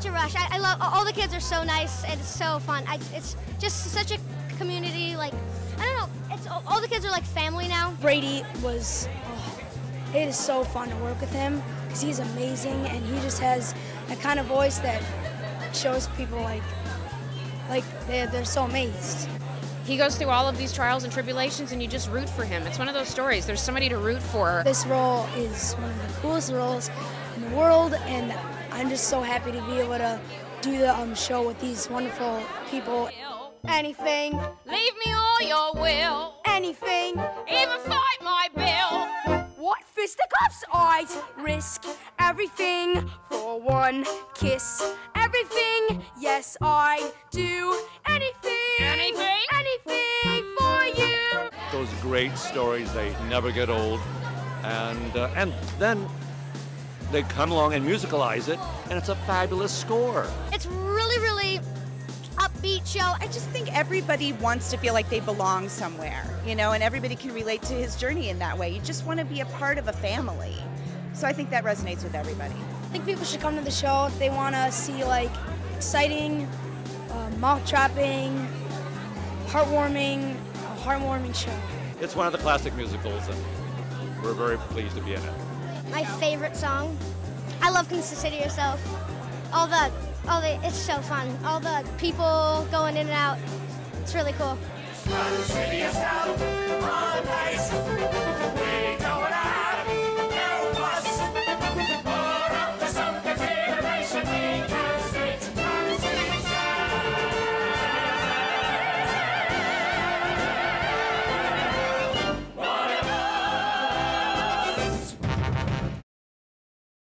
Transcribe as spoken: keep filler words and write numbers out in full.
such a rush. I, I love, all the kids are so nice, and it's so fun. I, it's just such a community, like, I don't know, it's, all the kids are like family now. Brady was, oh, it is so fun to work with him, because he's amazing, and he just has a kind of voice that shows people, like, like they're, they're so amazed. He goes through all of these trials and tribulations, and you just root for him. It's one of those stories. There's somebody to root for. This role is one of the coolest roles in the world, and I'm just so happy to be able to do the um, show with these wonderful people. Anything. Leave me all your will. Anything. Even fight my bill. What fisticuffs? I'd risk everything for one kiss. Everything. Yes, I do. Anything. Anything. Anything for you. Those great stories, they never get old. And, uh, and then they come along and musicalize it, and it's a fabulous score. It's really, really upbeat show. I just think everybody wants to feel like they belong somewhere, you know, and everybody can relate to his journey in that way. You just want to be a part of a family. So I think that resonates with everybody. I think people should come to the show if they want to see, like, exciting, uh, mouth-dropping, heartwarming, a heartwarming show. It's one of the classic musicals, and we're very pleased to be in it. My favorite song. I love Consider Yourself. All the, all the, it's so fun. All the people going in and out. It's really cool. Consider yourself.